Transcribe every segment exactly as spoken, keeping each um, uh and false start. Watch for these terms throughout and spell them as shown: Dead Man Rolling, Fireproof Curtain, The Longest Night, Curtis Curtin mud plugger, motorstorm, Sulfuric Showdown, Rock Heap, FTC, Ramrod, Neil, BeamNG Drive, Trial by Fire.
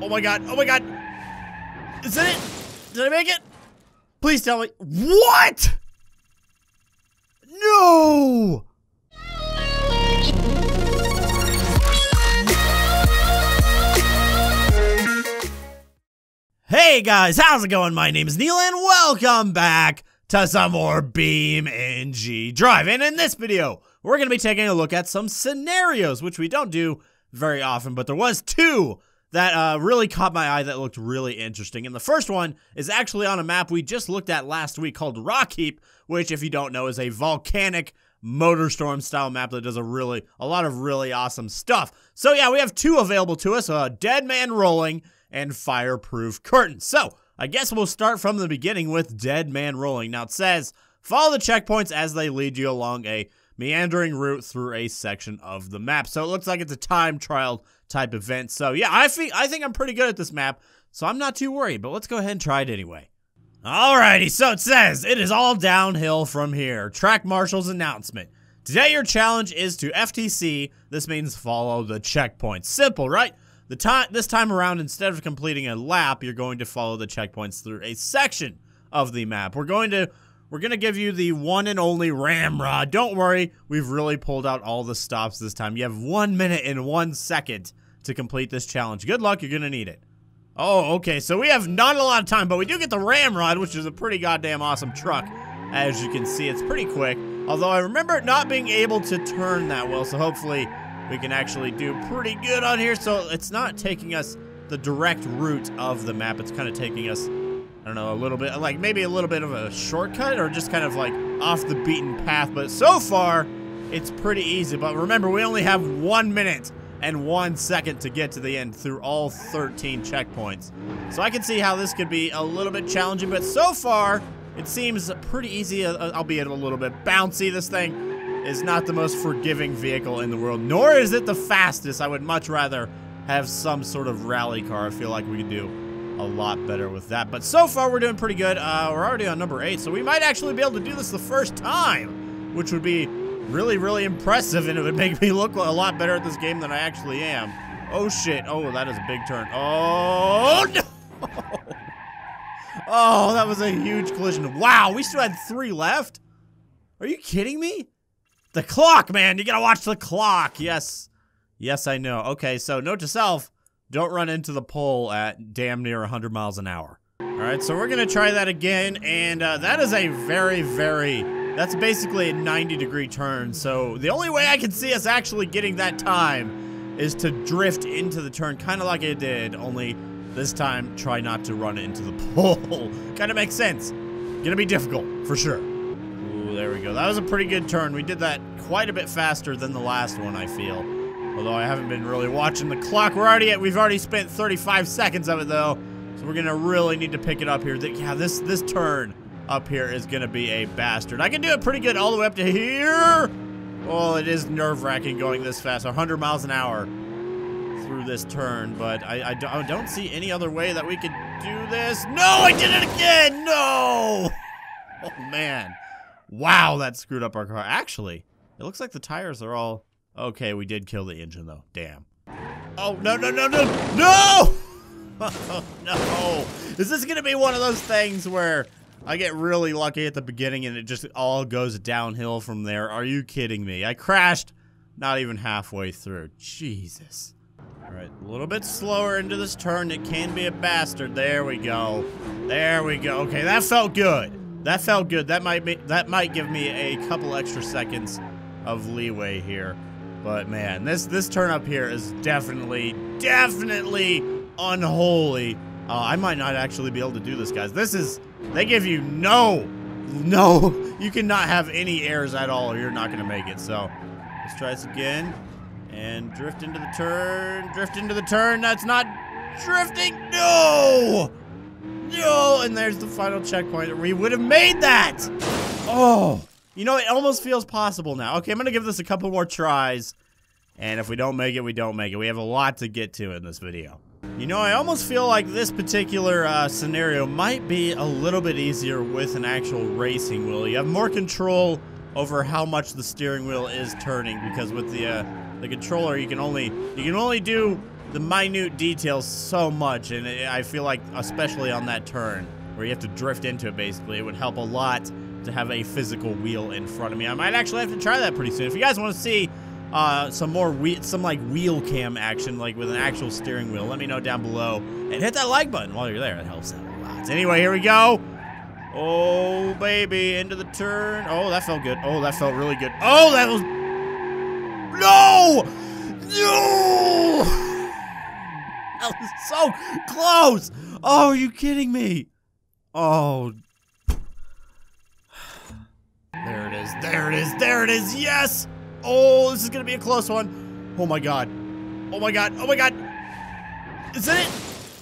Oh my god, oh my god. Is that it? Did I make it? Please tell me. What? No! Hey guys, how's it going? My name is Neil and welcome back to some more BeamNG Drive. And in this video, we're going to be taking a look at some scenarios, which we don't do very often, but there was two that uh, really caught my eye that looked really interesting. And the first one is actually on a map we just looked at last week called Rock Heap, which, if you don't know, is a volcanic motor storm style map that does a really, a lot of really awesome stuff. So yeah, we have two available to us, uh, Dead Man Rolling and Fireproof Curtain. So I guess we'll start from the beginning with Dead Man Rolling. Now it says, follow the checkpoints as they lead you along a meandering route through a section of the map. So it looks like it's a time trial type event. So yeah, I think I think I'm pretty good at this map, so I'm not too worried, but let's go ahead and try it anyway. Alrighty, so it says, it is all downhill from here. Track Marshal's announcement. Today your challenge is to F T C. This means follow the checkpoints. Simple, right? The time this time around, instead of completing a lap, you're going to follow the checkpoints through a section of the map. We're going to We're going to give you the one and only Ramrod. Don't worry, we've really pulled out all the stops this time. You have one minute and one second to complete this challenge. Good luck, you're going to need it. Oh, okay, so we have not a lot of time, but we do get the Ramrod, which is a pretty goddamn awesome truck. As you can see, it's pretty quick. Although I remember not being able to turn that well, so hopefully we can actually do pretty good on here. So it's not taking us the direct route of the map. It's kind of taking us, I don't know, a little bit, like maybe a little bit of a shortcut or just kind of like off the beaten path. But so far, it's pretty easy. But remember, we only have one minute and one second to get to the end through all thirteen checkpoints. So I can see how this could be a little bit challenging. But so far, it seems pretty easy, albeit a little bit bouncy. This thing is not the most forgiving vehicle in the world, nor is it the fastest. I would much rather have some sort of rally car. I feel like we could do a lot better with that, but so far we're doing pretty good. Uh, we're already on number eight, so we might actually be able to do this the first time, which would be really, really impressive, and it would make me look a lot better at this game than I actually am. Oh shit, oh, that is a big turn. Oh no! Oh, that was a huge collision. Wow, we still had three left? Are you kidding me? The clock, man, you gotta watch the clock. Yes, yes, I know. Okay, so note to self, don't run into the pole at damn near one hundred miles an hour. All right, so we're gonna try that again, and uh, that is a very, very, that's basically a ninety degree turn. So the only way I can see us actually getting that time is to drift into the turn, kind of like I did, only this time, try not to run into the pole. Kind of makes sense. Gonna be difficult, for sure. Ooh, there we go. That was a pretty good turn. We did that quite a bit faster than the last one, I feel. Although I haven't been really watching the clock. We're already at, we've already spent thirty-five seconds of it though. So we're gonna really need to pick it up here. Yeah, this, this turn up here is gonna be a bastard. I can do it pretty good all the way up to here. Oh, it is nerve-wracking going this fast, one hundred miles an hour through this turn, but I, I, I don't see any other way that we could do this. No, I did it again, no! Oh man, wow, that screwed up our car. Actually, it looks like the tires are all, okay, we did kill the engine though. Damn. Oh no no no no no! Oh no! Is this gonna be one of those things where I get really lucky at the beginning and it just all goes downhill from there? Are you kidding me? I crashed not even halfway through. Jesus. Alright, a little bit slower into this turn. It can be a bastard. There we go. There we go. Okay, that felt good. That felt good. That might be, that might give me a couple extra seconds of leeway here. But man, this this turn up here is definitely, definitely unholy. Uh, I might not actually be able to do this, guys. This is, they give you no, no. You cannot have any errors at all or you're not gonna make it. So let's try this again and drift into the turn, drift into the turn. That's not drifting, no, no. And there's the final checkpoint. We would have made that. Oh. You know, it almost feels possible now. Okay, I'm gonna give this a couple more tries, and if we don't make it, we don't make it. We have a lot to get to in this video. You know, I almost feel like this particular uh, scenario might be a little bit easier with an actual racing wheel. You have more control over how much the steering wheel is turning, because with the uh, the controller, you can only you can only do the minute details so much, and it, I feel like especially on that turn where you have to drift into it, basically, it would help a lot to have a physical wheel in front of me. I might actually have to try that pretty soon. If you guys want to see uh, some more wheel, some like wheel cam action, like with an actual steering wheel, let me know down below and hit that like button while you're there. It helps out a lot. Anyway, here we go. Oh baby, into the turn. Oh, that felt good. Oh, that felt really good. Oh, that was no, no. That was so close. Oh, are you kidding me? Oh. There it is, there it is, there it is, yes! Oh, this is gonna be a close one. Oh my god. Oh my god, oh my god. Is that it?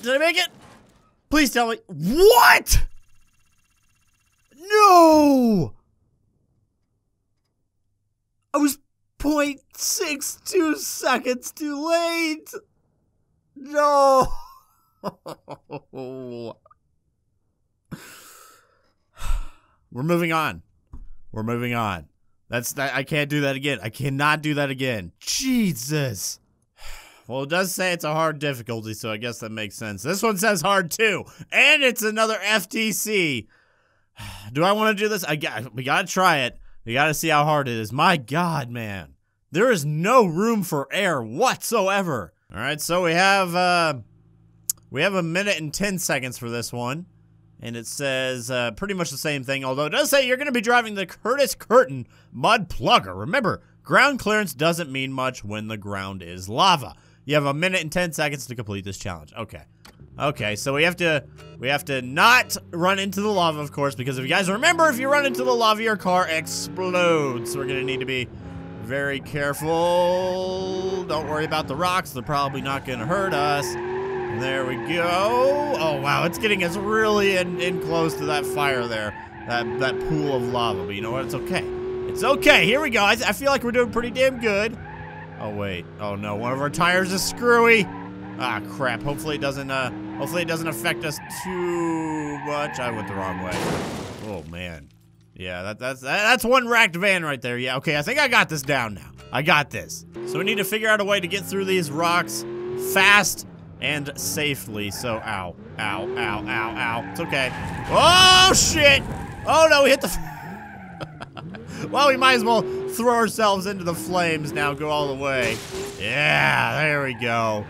Did I make it? Please tell me. What? No! I was zero point six two seconds too late. No. We're moving on. We're moving on. That's that. I can't do that again. I cannot do that again. Jesus. Well, it does say it's a hard difficulty, so I guess that makes sense. This one says hard too, and it's another F T C. Do I want to do this? I got. We gotta try it. We gotta see how hard it is. My God, man, there is no room for error whatsoever. All right, so we have uh, we have a minute and ten seconds for this one. And it says uh, pretty much the same thing, although it does say you're going to be driving the Curtis Curtin mud plugger. Remember, ground clearance doesn't mean much when the ground is lava. You have a minute and ten seconds to complete this challenge. Okay, okay. So we have to we have to not run into the lava, of course, because if you guys remember, if you run into the lava, your car explodes. So we're going to need to be very careful. Don't worry about the rocks; they're probably not going to hurt us. There we go. Oh, wow. It's getting us really in, in close to that fire there. That that pool of lava. But you know what? It's okay. It's okay. Here we go. I, I feel like we're doing pretty damn good. Oh, wait. Oh, no. One of our tires is screwy. Ah, crap. Hopefully it doesn't, uh, hopefully it doesn't affect us too much. I went the wrong way. Oh, man. Yeah, that, that's, that, that's one racked van right there. Yeah, okay. I think I got this down now. I got this. So we need to figure out a way to get through these rocks fast and safely, so ow, ow, ow, ow, ow. It's okay. Oh, shit! Oh, no, we hit the... Well, we might as well throw ourselves into the flames now, go all the way. Yeah, there we go.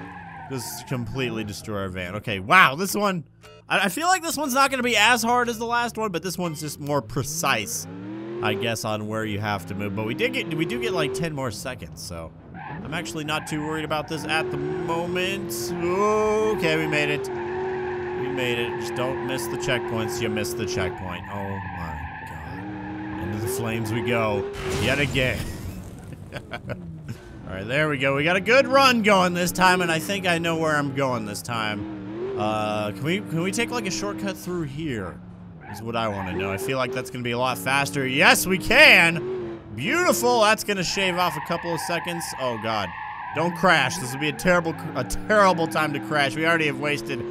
Just completely destroy our van. Okay, wow, this one... I, I feel like this one's not going to be as hard as the last one, but this one's just more precise, I guess, on where you have to move. But we did get, we do get like ten more seconds, so... I'm actually not too worried about this at the moment. Okay, we made it. We made it. Just don't miss the checkpoints. You missed the checkpoint. Oh my god. Into the flames we go. Yet again. Alright, there we go. We got a good run going this time, and I think I know where I'm going this time. Uh, can we can we take like a shortcut through here? Is what I want to know. I feel like that's gonna be a lot faster. Yes, we can! Beautiful. That's gonna shave off a couple of seconds. Oh god, don't crash. This would be a terrible, a terrible time to crash. We already have wasted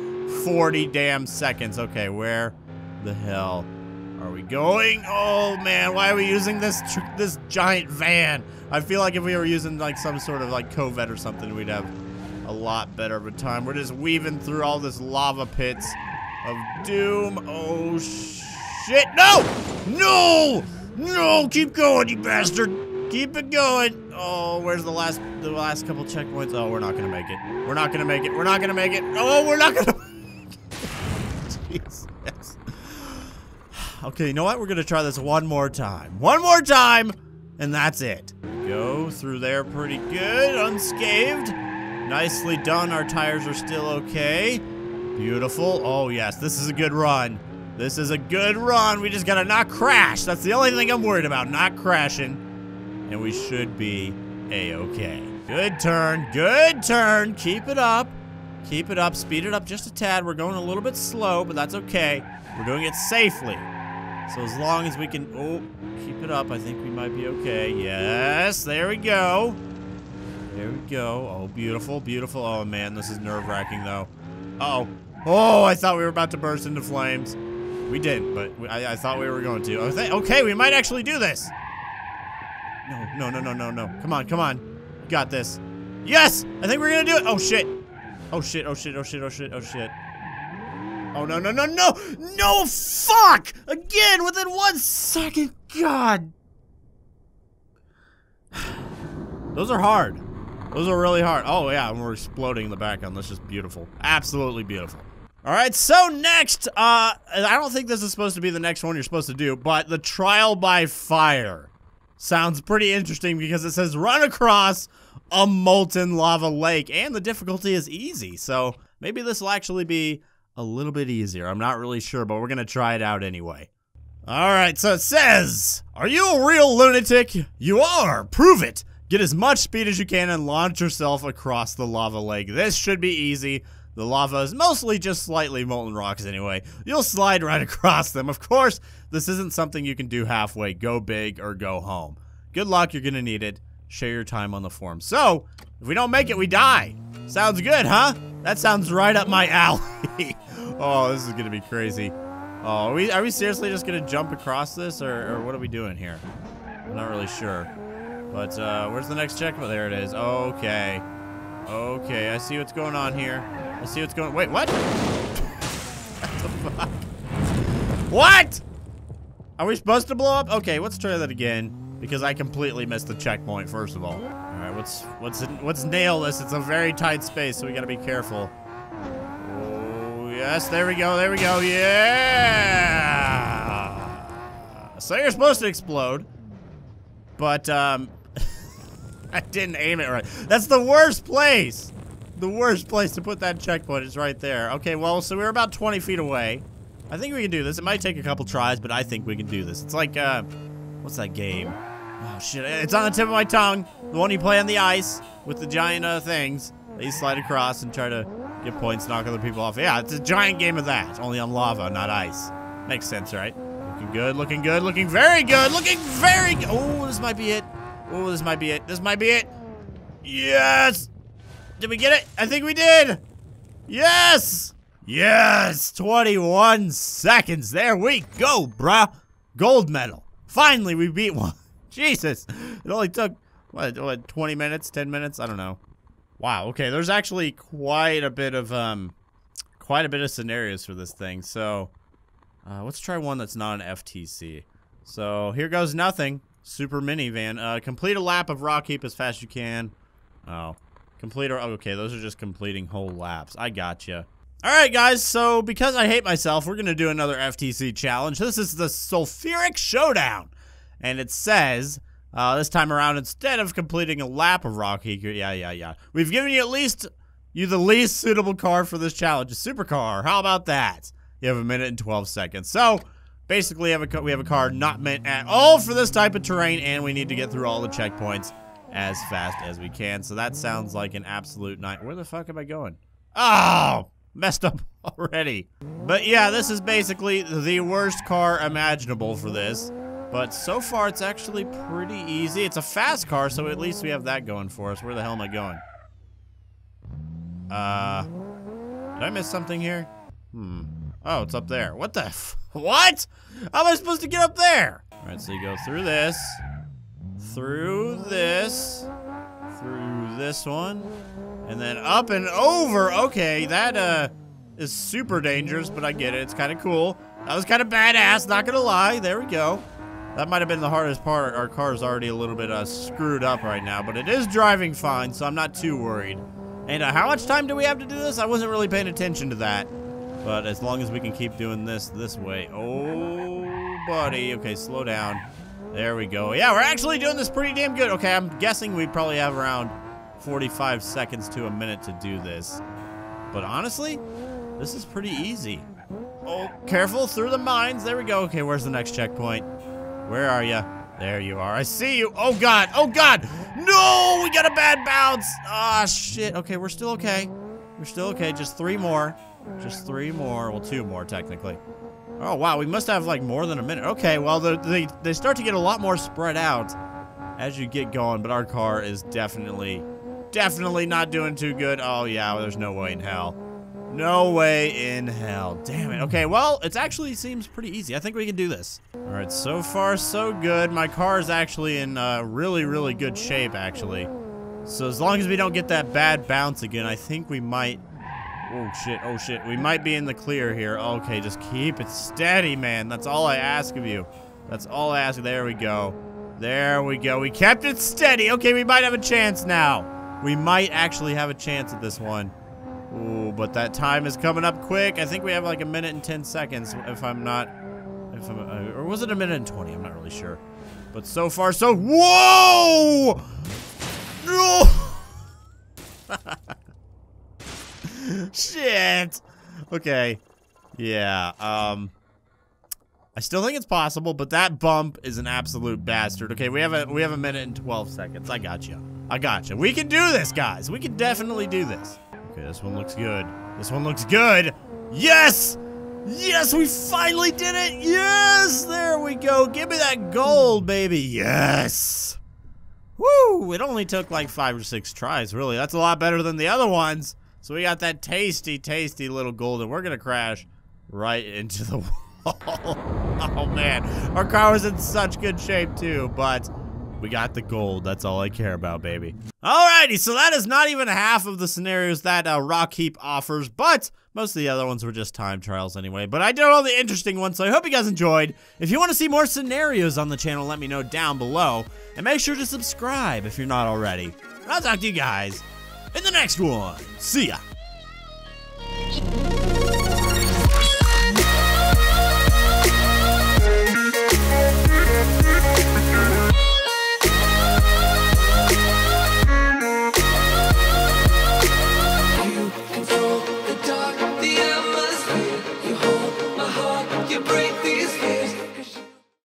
forty damn seconds. Okay, where the hell are we going? Oh man, why are we using this tr this giant van? I feel like if we were using like some sort of like Corvette or something, we'd have a lot better of a time. We're just weaving through all this lava pits of doom. Oh shit! No! No! No, keep going, you bastard! Keep it going! Oh, where's the last the last couple checkpoints? Oh, we're not gonna make it. We're not gonna make it. We're not gonna make it. Oh, we're not gonna make it. Jesus. Okay, you know what? We're gonna try this one more time. One more time! And that's it. Go through there pretty good, unscathed. Nicely done, our tires are still okay. Beautiful. Oh yes, this is a good run. This is a good run. We just gotta not crash. That's the only thing I'm worried about, not crashing. And we should be a-okay. Good turn, good turn. Keep it up, keep it up. Speed it up just a tad. We're going a little bit slow, but that's okay. We're doing it safely. So as long as we can, oh, keep it up. I think we might be okay. Yes, there we go. There we go. Oh, beautiful, beautiful. Oh man, this is nerve-wracking though. Uh-oh. Oh, I thought we were about to burst into flames. We didn't, but we, I, I thought we were going to. Okay, we might actually do this. No, no, no, no, no, no. Come on, come on. Got this. Yes! I think we're gonna do it. Oh, shit. Oh shit, oh shit, oh shit, oh shit, oh shit. Oh no, no, no, no! No, fuck! Again, within one second! God! Those are hard. Those are really hard. Oh yeah, and we're exploding in the back end. That's just beautiful. Absolutely beautiful. Alright, so next, uh, I don't think this is supposed to be the next one you're supposed to do, but the Trial by Fire. Sounds pretty interesting because it says run across a molten lava lake, and the difficulty is easy, so maybe this will actually be a little bit easier. I'm not really sure, but we're gonna try it out anyway. Alright, so it says, are you a real lunatic? You are! Prove it! Get as much speed as you can and launch yourself across the lava lake. This should be easy. The lava is mostly just slightly molten rocks anyway. You'll slide right across them. Of course, this isn't something you can do halfway. Go big or go home. Good luck, you're gonna need it. Share your time on the forum. So, if we don't make it, we die. Sounds good, huh? That sounds right up my alley. Oh, this is gonna be crazy. Oh, are we, are we seriously just gonna jump across this, or, or what are we doing here? I'm not really sure. But, uh, where's the next checkpoint? There it is. Okay. Okay, I see what's going on here. I see what's going- wait, what? What the fuck? What?! Are we supposed to blow up? Okay, let's try that again, because I completely missed the checkpoint, first of all. Alright, let's, let's, let's nail this. It's a very tight space, so we gotta be careful. Oh, yes, there we go, there we go, yeah! So you're supposed to explode, but, um... I didn't aim it right. That's the worst place. The worst place to put that checkpoint is right there. Okay, well, so we're about twenty feet away. I think we can do this. It might take a couple tries, but I think we can do this. It's like, uh, what's that game? Oh, shit. It's on the tip of my tongue. The one you play on the ice with the giant uh, things. They slide across and try to get points, knock other people off. Yeah, it's a giant game of that. Only on lava, not ice. Makes sense, right? Looking good, looking good, looking very good, looking very good. Oh, this might be it. Oh, this might be it. This might be it. Yes! Did we get it? I think we did! Yes! Yes! twenty-one seconds. There we go, bruh. Gold medal. Finally, we beat one. Jesus. It only took, what, what, twenty minutes? ten minutes? I don't know. Wow, okay. There's actually quite a bit of, um, quite a bit of scenarios for this thing. So, uh, let's try one that's not an F T C. So, here goes nothing. Super minivan. Uh, complete a lap of Rock Heap as fast as you can. Oh. Complete or okay, those are just completing whole laps. I gotcha. Alright, guys, so because I hate myself, we're gonna do another F T C challenge. This is the Sulfuric Showdown. And it says, uh, this time around, instead of completing a lap of Rock Heap, yeah, yeah, yeah. We've given you at least, you the least suitable car for this challenge. A supercar. How about that? You have a minute and twelve seconds. So, basically, have a, we have a car not meant at all for this type of terrain, and we need to get through all the checkpoints as fast as we can. So that sounds like an absolute night. Where the fuck am I going? Oh! Messed up already. But yeah, this is basically the worst car imaginable for this. But so far, it's actually pretty easy. It's a fast car, so at least we have that going for us. Where the hell am I going? Uh, did I miss something here? Hmm. Oh, it's up there. What the f- What? How am I supposed to get up there? All right, so you go through this, through this, through this one, and then up and over. Okay, that uh, is super dangerous, but I get it. It's kind of cool. That was kind of badass, not gonna lie. There we go. That might have been the hardest part. Our car's already a little bit uh, screwed up right now, but it is driving fine, so I'm not too worried. And uh, how much time do we have to do this? I wasn't really paying attention to that. But as long as we can keep doing this this way. Oh, buddy. Okay, slow down. There we go. Yeah, we're actually doing this pretty damn good. Okay, I'm guessing we probably have around forty-five seconds to a minute to do this. But honestly, this is pretty easy. Oh, careful through the mines. There we go. Okay, where's the next checkpoint? Where are you? There you are. I see you. Oh, God. Oh, God. No, we got a bad bounce. Ah, shit. Okay, we're still okay. We're still okay. Just three more. Just three more. Well, two more, technically. Oh, wow. We must have, like, more than a minute. Okay, well, they, they start to get a lot more spread out as you get going. But our car is definitely, definitely not doing too good. Oh, yeah. Well, there's no way in hell. No way in hell. Damn it. Okay, well, it actually seems pretty easy. I think we can do this. All right, so far, so good. My car is actually in uh, really, really good shape, actually. So as long as we don't get that bad bounce again, I think we might Oh shit, oh shit. We might be in the clear here. Okay, just keep it steady, man. That's all I ask of you. That's all I ask. There we go. There we go. We kept it steady. Okay, we might have a chance now. We might actually have a chance at this one. Ooh, but that time is coming up quick. I think we have like a minute and ten seconds if I'm not... If I'm, uh, or was it a minute and twenty? I'm not really sure. But so far, so... Whoa! No! Shit! Okay. Yeah, um... I still think it's possible, but that bump is an absolute bastard. Okay, we have a we have a minute and twelve seconds. I got you. I got you. We can do this, guys. We can definitely do this. Okay, this one looks good. This one looks good. Yes, yes, we finally did it. Yes, there we go. Give me that gold, baby. Yes. Woo! It only took like five or six tries, really. That's a lot better than the other ones. So we got that tasty, tasty little gold, and we're gonna crash right into the wall. Oh man, our car was in such good shape too, but we got the gold. That's all I care about, baby. Alrighty, so that is not even half of the scenarios that uh, Rock Heap offers, but most of the other ones were just time trials anyway. But I did all the interesting ones, so I hope you guys enjoyed. If you want to see more scenarios on the channel, let me know down below, and make sure to subscribe if you're not already. And I'll talk to you guys in the next one. See ya.